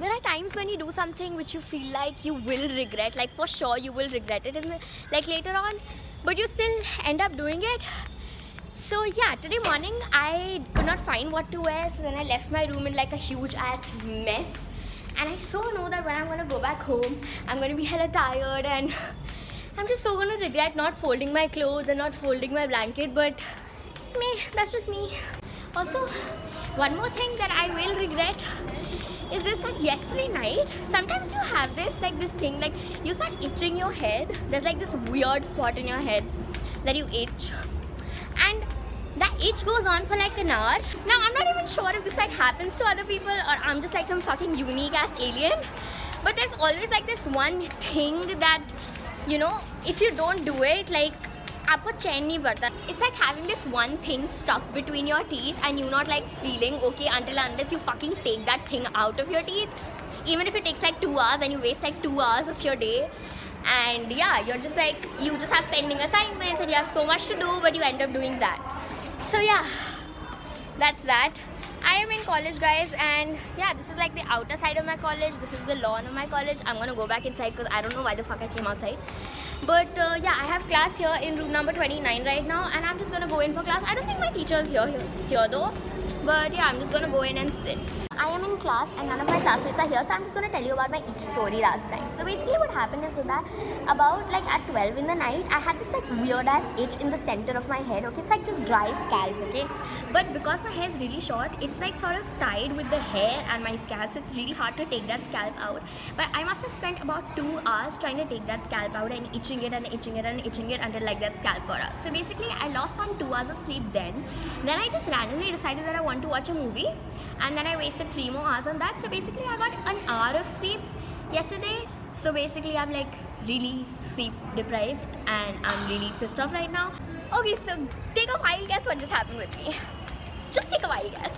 There are times when you do something which you feel like you will regret, like for sure you will regret it, and like later on, but you still end up doing it. So yeah, today morning I could not find what to wear, so then I left my room in like a huge ass mess, and I so know that when I'm gonna go back home, I'm gonna be hella tired and I'm just so gonna regret not folding my clothes and not folding my blanket, but me, that's just me. Also, one more thing that I will regret is this, like yesterday night, sometimes you have this, like this thing, like you start itching your head. There's like this weird spot in your head that you itch, and that itch goes on for like an hour. Now I'm not even sure if this like happens to other people or I'm just like some fucking unique ass alien, but there's always like this one thing that, you know, if you don't do it, like it's like having this one thing stuck between your teeth and you not like feeling okay until unless you fucking take that thing out of your teeth, even if it takes like 2 hours and you waste like 2 hours of your day. And yeah, you're just like, you just have pending assignments and you have so much to do, but you end up doing that. So yeah, that's that. I am in college, guys, and yeah, this is like the outer side of my college. This is the lawn of my college. I'm gonna go back inside because I don't know why the fuck I came outside. But yeah, I have class here in room number 29 right now, and I'm just gonna go in for class. I don't think my teacher's here though. But yeah, I'm just gonna go in and sit. I am in class and none of my classmates are here, so I'm just gonna tell you about my itch story last time. So basically what happened is that about like at 12 in the night, I had this like weird ass itch in the center of my head, okay? It's like just dry scalp, okay? But because my hair is really short, it's like sort of tied with the hair and my scalp, so it's really hard to take that scalp out. But I must have spent about 2 hours trying to take that scalp out and itching it and itching it and itching it until like that scalp got out. So basically I lost on 2 hours of sleep then. Then I just randomly decided that I wanted to watch a movie, and then I wasted 3 more hours on that. So basically I got an hour of sleep yesterday. So basically I'm like really sleep deprived and I'm really pissed off right now. Okay, so take a wild guess what just happened with me. Just take a wild guess.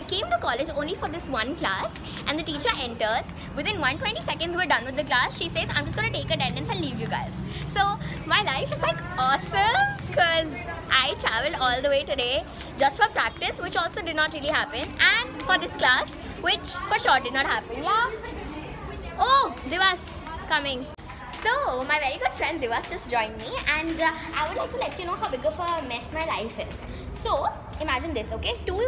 I came to college only for this one class, and the teacher enters. Within 120 seconds we're done with the class. She says, I'm just gonna take attendance and leave you guys. So my life is like awesome because I traveled all the way today just for practice, which also did not really happen, and for this class, which for sure did not happen. Yeah. Oh, Divas coming. So my very good friend Divas just joined me, and I would like to let you know how big of a mess my life is. So imagine this, okay? Two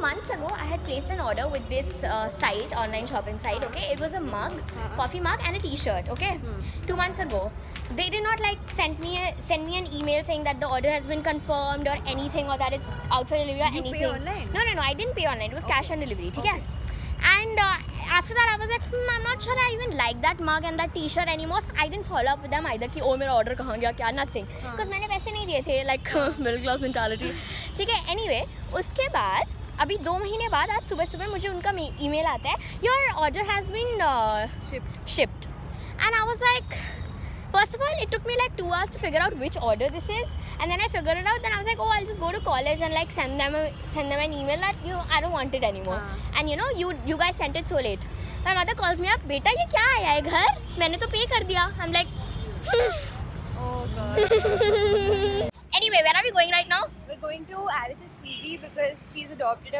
months ago I had placed an order with this site, online shopping site, okay? It was a mug, coffee mug and a t-shirt, okay? 2 months ago. They did not like send me an email saying that the order has been confirmed or anything, or that it's out for delivery or anything. Did you pay online? No, I didn't pay online. It was cash on delivery, okay? And after that I was like, I'm not sure I even like that mug and that t-shirt anymore, so I didn't follow up with them either, ki, oh, mera order kahan gaya kya, nothing, because I didn't give money, like middle class mentality. Anyway, uske baad, abhi 2 mahine baad, aaj subah mujhe unka email aata hai, your order has been shipped. And I was like, first of all, it took me like 2 hours to figure out which order this is, and then I figured it out. Then I was like, oh, I'll just go to college and like send them an email that I don't want it anymore. And you know, you guys sent it so late. My mother calls me up, beta, ye kya aaya hai ghar? Maine to pay kar diya. I'm like, oh god. Anyway, where are we going right now? We're going to Alice's PG because she's adopted,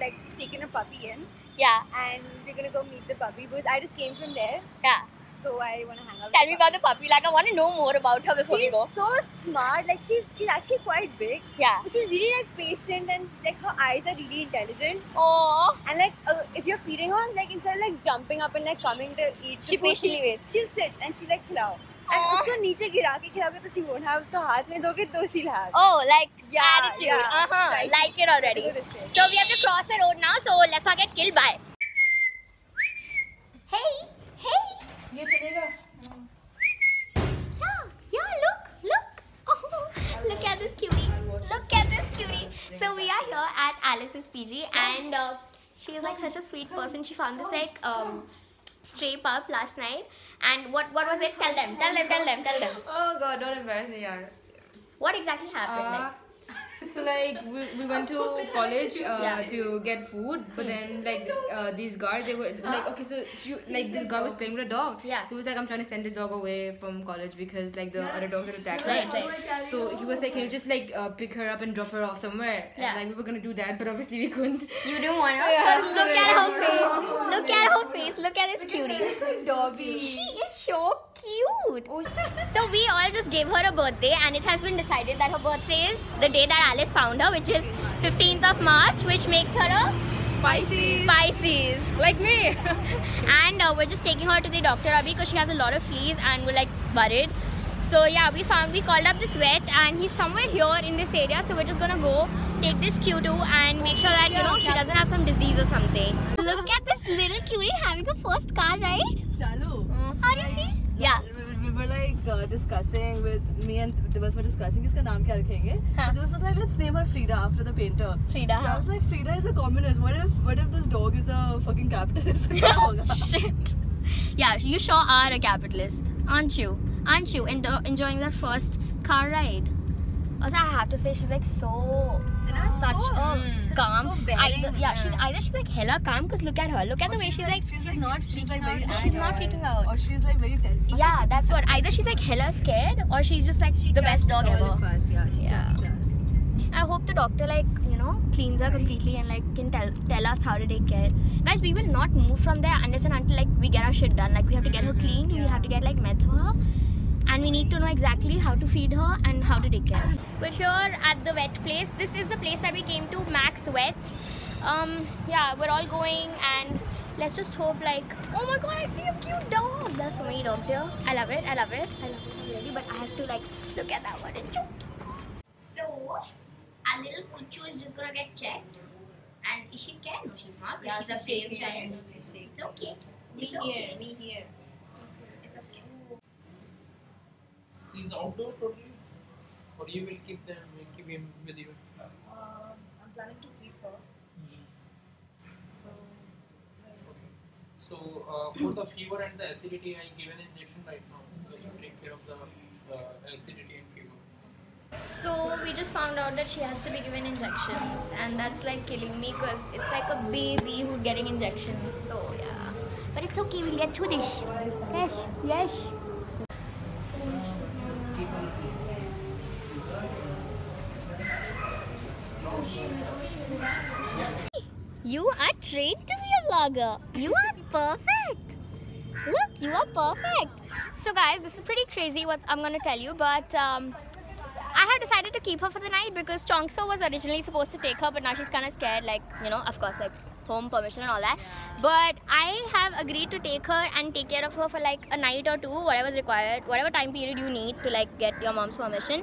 like she's taken a puppy in. Yeah. And we're gonna go meet the puppy because I just came from there. Yeah. So I want to hang out. Tell me about the puppy. Like I want to know more about her before we go. She's so smart. Like she's actually quite big. Yeah. But she's really like patient, and like her eyes are really intelligent. Oh. And like if you're feeding her, like instead of like jumping up and like coming to eat, she patiently waits. She'll sit and she like plow. And usko niche gira ke khilaoge to she won't have. Usko haath mein doge to she'll have. Oh, like attitude. Yeah. Nice. Like it already. So we have to cross the road now. So let's not get killed by. Hey. Yeah, look. Oh, look at this cutie. So we are here at Alice's PG, and she is like such a sweet person. She found this like stray pup last night. And what was it? Tell them. Oh god, don't embarrass me, yaar. What exactly happened? So like we went to college to get food, but then like these guards, they were like, okay, so this guy was playing with a dog. Yeah. He was like, I'm trying to send this dog away from college because like the other dogs would attack. Right. So he was like, can you just like pick her up and drop her off somewhere? Yeah. And like we were gonna do that, but obviously we couldn't. You didn't wanna. Because look at how Look at this cutie. She looks like Dobby. She is so cute. Oh. So we all just gave her a birthday, and it has been decided that her birthday is the day that Alice found her, which is 15th of March, which makes her a Pisces. Like me. And we're just taking her to the doctor Abhi because she has a lot of fleas and we're like worried. So yeah, we called up this vet and he's somewhere here in this area. So we're just gonna go take this Q2 and make sure that, you know, she doesn't have some disease or something. Look at this little cutie having a first car ride. Chalu. How do you feel? Yeah. We were like discussing with me and Divas were discussing kiska naam kya rakhenge. Divas was like, let's name her Frida after the painter. Frida. So I was like, Frida is a communist. What if this dog is a fucking capitalist? Shit. Yeah, you sure are a capitalist, aren't you? Aren't you enjoying that first car ride? Also, I have to say, she's like such a calm. She's so she's like hella calm because look at her. Look at the way she's not freaking out. Or she's like very terrified. Yeah, that's what. Either she's like hella scared or she's just like the best dog ever. I hope the doctor, like, you know, cleans her completely and like can tell us how to take care. Guys, we will not move from there unless and until like we get our shit done. Like we have to get her clean. We have to get like meds for her. And we need to know exactly how to feed her and how to take care of her. We're here at the vet place. This is the place that we came to, Max Vets. Yeah, we're all going and let's just hope, like, oh my god, I see a cute dog. There are so many dogs here. I love it really, but I have to like look at that one. It's so cute. So our little Puchu is just gonna get checked. And is she scared? No, she's not. Yeah, she's a safe child. It's okay. Me here. It's okay. He's outdoors totally, or you will keep him with you? I'm planning to keep her. So, okay. So for the fever and the acidity, I give an injection right now. Just take care of the acidity and fever. So we just found out that she has to be given injections, and that's like killing me because it's like a baby who's getting injections. So yeah, but it's okay. We'll get through this. Yes. You are trained to be a vlogger. You are perfect. Look, you are perfect. So guys, this is pretty crazy what I'm going to tell you, but I have decided to keep her for the night because Chongso was originally supposed to take her, but now she's kind of scared, like, you know, of course, like home permission and all that. But I have agreed to take her and take care of her for like a night or two, whatever's required, whatever time period you need to like get your mom's permission.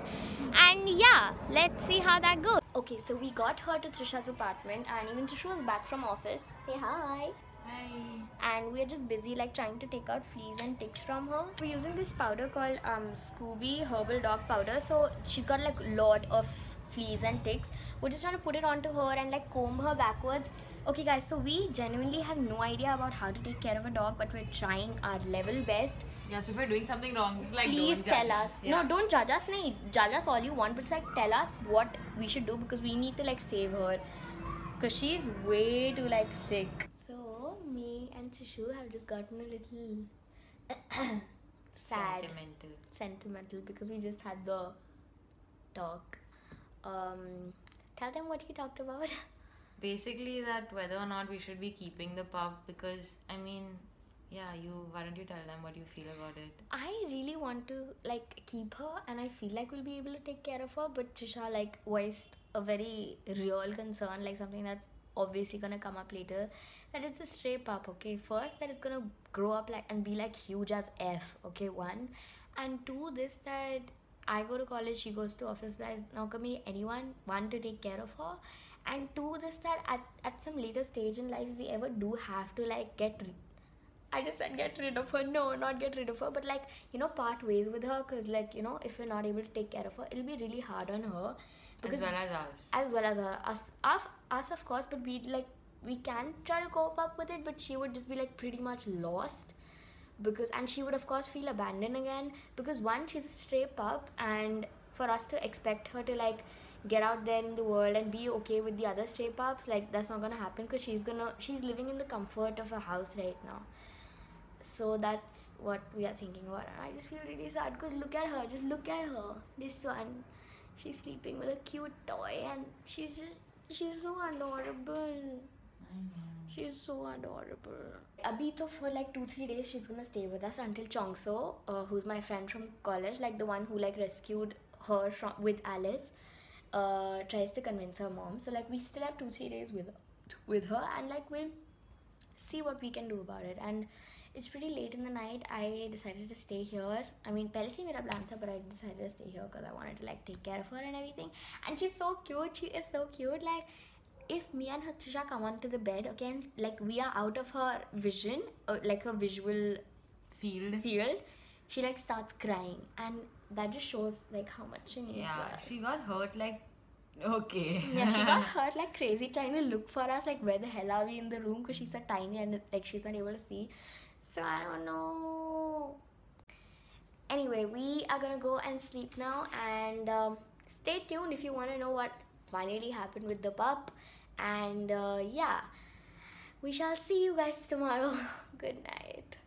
And yeah, let's see how that goes. Okay, so we got her to Trisha's apartment and even Trisha was back from office. Hey, hi. Hi. And we're just busy like trying to take out fleas and ticks from her. We're using this powder called Scooby Herbal Dog Powder. So she's got like a lot of fleas and ticks. We're just trying to put it onto her and like comb her backwards. Okay guys, so we genuinely have no idea about how to take care of a dog, but we're trying our level best. Yeah, so if we're doing something wrong, it's like, please tell us. Yeah. No, don't judge us. Nahin. Judge us all you want, but just like tell us what we should do because we need to like save her because she's way too like sick. So me and Trishu have just gotten a little sad, sentimental because we just had the talk. Tell them what he talked about. Basically, that whether or not we should be keeping the pup because I mean. Yeah, why don't you tell them what you feel about it? I really want to like keep her and I feel like we'll be able to take care of her, but Trisha like voiced a very real concern, like something that's obviously gonna come up later, that it's a stray pup, okay? First, that it's gonna grow up like and be like huge as F, okay, one. And two, this that I go to college, she goes to office, there's not gonna be anyone, one, to take care of her. And two, this that at some later stage in life, if we ever do have to like I just said get rid of her. No, not get rid of her, but like, you know, part ways with her because like, you know, if we're not able to take care of her, it'll be really hard on her. Because as well as us, of course, but we can try to cope up with it, but she would just be like pretty much lost because, and she would of course feel abandoned again because one, she's a stray pup and for us to expect her to like get out there in the world and be okay with the other stray pups, like that's not gonna happen because she's living in the comfort of her house right now. So that's what we are thinking about. And I just feel really sad because look at her. Just look at her. This one. She's sleeping with a cute toy and she's so adorable. I know. She's so adorable. Abhi toh for like 2-3 days she's gonna stay with us until Chongso, who's my friend from college, like the one who like rescued her from with Alice, tries to convince her mom. So like we still have 2-3 days with her, and like we'll see what we can do about it. And it's pretty late in the night. I decided to stay here. I mean, pehle se mera plan tha, but I decided to stay here because I wanted to like take care of her and everything. And she's so cute. She is so cute. Like, if me and Trisha come onto the bed again, like we are out of her vision, like her visual field, she like starts crying, and that just shows like how much she needs us. She got hurt like she got hurt like crazy trying to look for us, like where the hell are we in the room, because she's so tiny and like she's not able to see. So I don't know. Anyway, we are gonna go and sleep now, and stay tuned if you want to know what finally happened with the pup. And yeah, we shall see you guys tomorrow. Good night.